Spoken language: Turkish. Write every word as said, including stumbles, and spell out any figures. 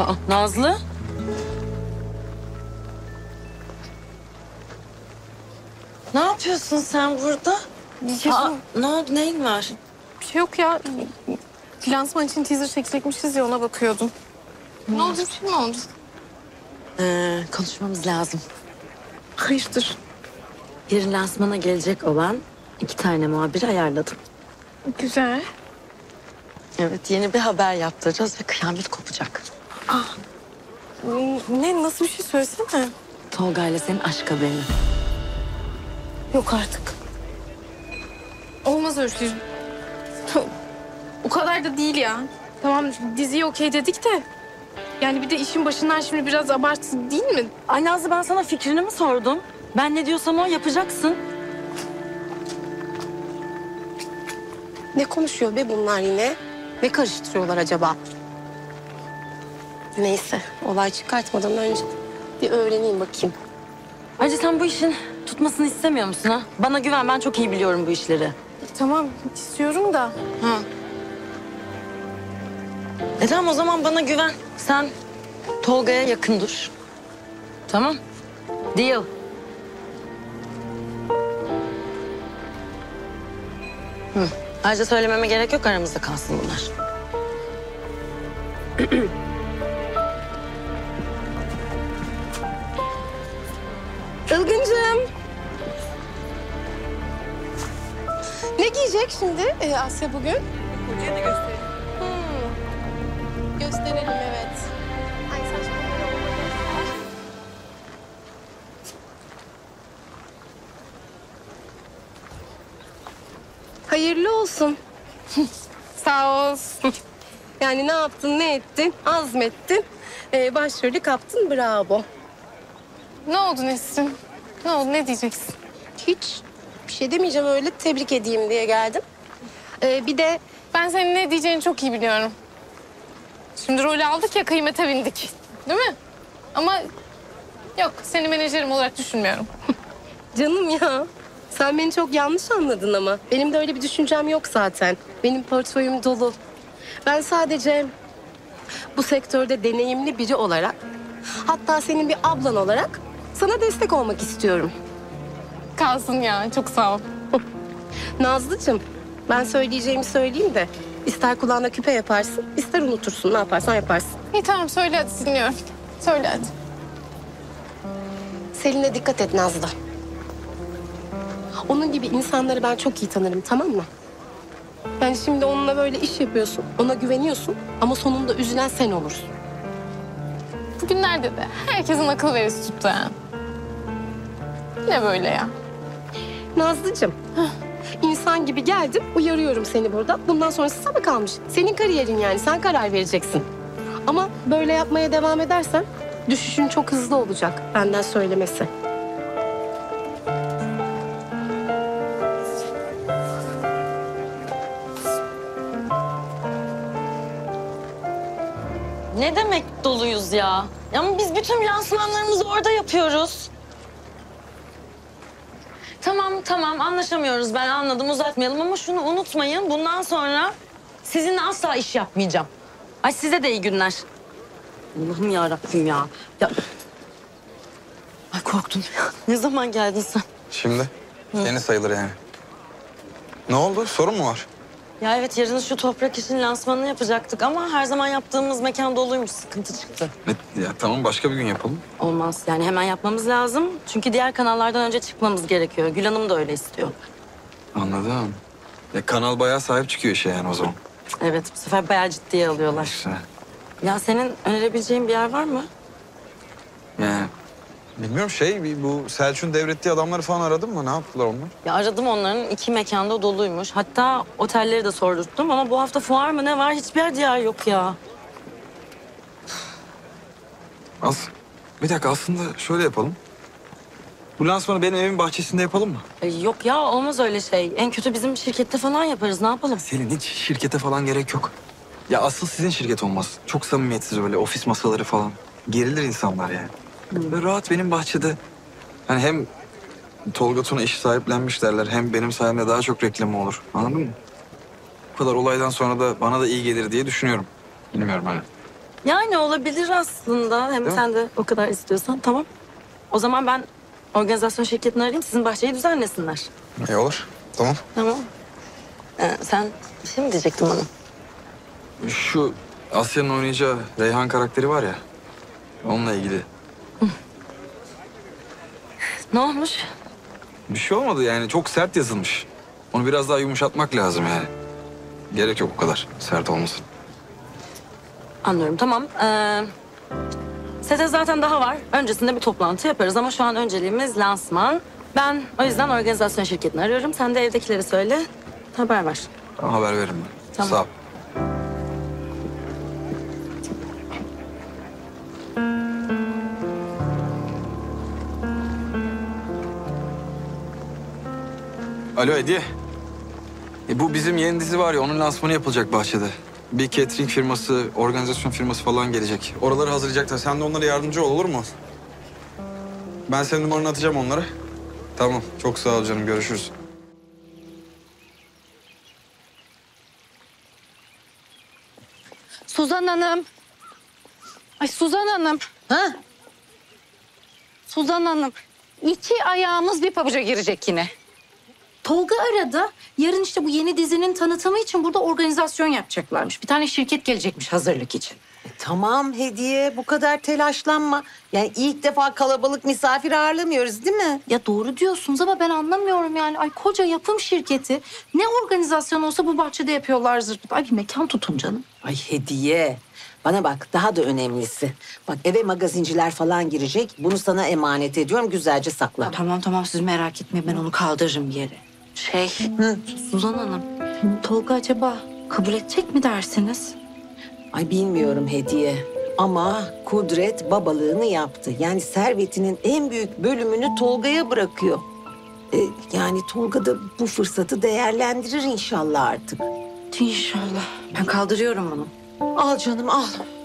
Aa, Nazlı? Ne yapıyorsun sen burada? Aa, ne oldu? Neyin var? Bir şey yok ya. Lansman için teaser çekecekmişiz ya, ona bakıyordum. Ne, ne oldu? Şimdi ne oldu? Ee, konuşmamız lazım. Hayırdır? Yarın lansmana gelecek olan iki tane muhabiri ayarladım. Güzel. Evet, yeni bir haber yaptıracağız ve kıyamet kopacak. Ah. Ne, nasıl bir şey söylesene? Tolga ile senin aşk haberini. Yok artık. Olmaz öyle şey. O kadar da değil ya. Tamam, diziyi okey dedik de. Yani bir de işin başından şimdi biraz abartı değil mi? Ay Nazlı, ben sana fikrini mi sordum? Ben ne diyorsam o, yapacaksın. Ne konuşuyor be bunlar yine? Ne karıştırıyorlar acaba? Neyse, olay çıkartmadan önce bir öğreneyim bakayım. Ayrıca sen bu işin tutmasını istemiyor musun ha? Bana güven, ben çok iyi biliyorum bu işleri. E, tamam, istiyorum da. Ha. E tamam, o zaman bana güven. Sen Tolga'ya yakın dur. Tamam? Deal. Hı. Ayrıca söylememe gerek yok, aramızda kalsın bunlar. Ilgıncığım. Ne giyecek şimdi ee, Asya bugün? Hocaya da gösterelim. Hmm. Gösterelim, evet. Ay saçmalama. Hayırlı olsun. Sağ olsun. Yani ne yaptın, ne ettin, azmettin. Ee, başrolü kaptın, bravo. Ne oldu Nesrin? Ne oldu, ne diyeceksin? Hiç bir şey demeyeceğim, öyle tebrik edeyim diye geldim. Ee, bir de ben senin ne diyeceğini çok iyi biliyorum. Şimdi rolü aldık ya, kıymete bindik. Değil mi? Ama yok, seni menajerim olarak düşünmüyorum. Canım ya. Sen beni çok yanlış anladın ama. Benim de öyle bir düşüncem yok zaten. Benim portföyüm dolu. Ben sadece bu sektörde deneyimli biri olarak, hatta senin bir ablan olarak sana destek olmak istiyorum. Kalsın ya, çok sağ ol. Nazlıcığım, ben söyleyeceğimi söyleyeyim de ister kulağına küpe yaparsın, ister unutursun, ne yaparsan yaparsın. İyi tamam, söyle hadi, dinliyorum. Söyle hadi. Selin'e dikkat et Nazlı. Onun gibi insanları ben çok iyi tanırım, tamam mı? Yani şimdi onunla böyle iş yapıyorsun, ona güveniyorsun ama sonunda üzülen sen olursun. Bugünlerde de herkesin akıl verisi tuttu yani. Ne böyle ya? Nazlıcığım, insan gibi geldim, uyarıyorum seni burada. Bundan sonrası sana kalmış. Senin kariyerin yani, sen karar vereceksin. Ama böyle yapmaya devam edersen düşüşün çok hızlı olacak, benden söylemesi. Ne demek doluyuz ya? Ama biz bütün lansmanlarımızı orada yapıyoruz. Tamam tamam, anlaşamıyoruz, ben anladım, uzatmayalım ama şunu unutmayın. Bundan sonra sizinle asla iş yapmayacağım. Ay size de iyi günler. Allah'ım yarabbim ya. ya. Ay korktum ya. Ne zaman geldin sen? Şimdi. Hı. Yeni sayılır yani. Ne oldu? Sorun mu var? Ya evet, yarın şu toprak işinin lansmanını yapacaktık ama her zaman yaptığımız mekan doluymuş, sıkıntı çıktı. Ne, ya tamam, başka bir gün yapalım. Olmaz yani, hemen yapmamız lazım. Çünkü diğer kanallardan önce çıkmamız gerekiyor. Gül Hanım da öyle istiyor. Anladım. Ya kanal bayağı sahip çıkıyor işe yani o zaman. Evet, bu sefer bayağı ciddiye alıyorlar. İşte. Ya senin önerebileceğin bir yer var mı? Yani bilmiyorum, şey bu Selçuk'un devrettiği adamları falan aradın mı? Ne yaptılar onlar? Ya aradım, onların iki mekanda doluymuş. Hatta otelleri de sordurttum ama bu hafta fuar mı ne var, hiçbir yer diğer yok ya. As, bir dakika, aslında şöyle yapalım. Bu lansmanı benim evimin bahçesinde yapalım mı? E, yok ya, olmaz öyle şey. En kötü bizim şirkette falan yaparız, ne yapalım? Selin, hiç şirkete falan gerek yok. Ya asıl sizin şirket olmaz. Çok samimiyetsiz böyle ofis masaları falan. Gerilir insanlar yani. Böyle rahat benim bahçede. Yani hem Tolga Tuna işi sahiplenmiş derler, hem benim sayemde daha çok reklamı olur. Anladın mı? Bu kadar olaydan sonra da bana da iyi gelir diye düşünüyorum. Bilmiyorum hani. Yani olabilir aslında. Hem sen de o kadar istiyorsan. Tamam. O zaman ben organizasyon şirketini arayayım. Sizin bahçeyi düzenlesinler. İyi olur. Tamam. Tamam. Ee, sen bir şey mi diyecektin bana? Şu Asya'nın oynayacağı Reyhan karakteri var ya. Onunla ilgili. Hı. Ne olmuş? Bir şey olmadı yani. Çok sert yazılmış. Onu biraz daha yumuşatmak lazım yani. Gerek yok o kadar sert olmasın. Anlıyorum, tamam. Ee, sete zaten daha var. Öncesinde bir toplantı yaparız ama şu an önceliğimiz lansman. Ben o yüzden organizasyon şirketini arıyorum. Sen de evdekileri söyle, haber ver. Tamam, haber veririm ben. Tamam. Sağ ol. Alo Hediye. E, bu bizim yeni dizi var ya, onun lansmanı yapılacak bahçede. Bir catering firması, organizasyon firması falan gelecek. Oraları hazırlayacaklar. Sen de onlara yardımcı ol, olur mu? Ben senin numaranı atacağım onlara. Tamam, çok sağ ol canım. Görüşürüz. Suzan Hanım. Ay Suzan Hanım. Ha? Suzan Hanım. İki ayağımız bir pabuca girecek yine. Tolga aradı. Yarın işte bu yeni dizinin tanıtımı için burada organizasyon yapacaklarmış. Bir tane şirket gelecekmiş hazırlık için. E, tamam Hediye, bu kadar telaşlanma. Yani ilk defa kalabalık misafir ağırlamıyoruz değil mi? Ya doğru diyorsunuz ama ben anlamıyorum yani. Ay koca yapım şirketi. Ne organizasyon olsa bu bahçede yapıyorlar zırt. Ay bir mekan tutun canım. Ay Hediye, bana bak daha da önemlisi. Bak eve magazinciler falan girecek. Bunu sana emanet ediyorum, güzelce sakla. Tamam tamam, siz merak etmeyin, ben onu kaldırırım bir yere. Şey, hı. Suzan Hanım, Tolga acaba kabul edecek mi dersiniz? Ay bilmiyorum Hediye ama Kudret babalığını yaptı. Yani servetinin en büyük bölümünü Tolga'ya bırakıyor. Ee, yani Tolga da bu fırsatı değerlendirir inşallah artık. İnşallah. Ben kaldırıyorum onu. Al canım al.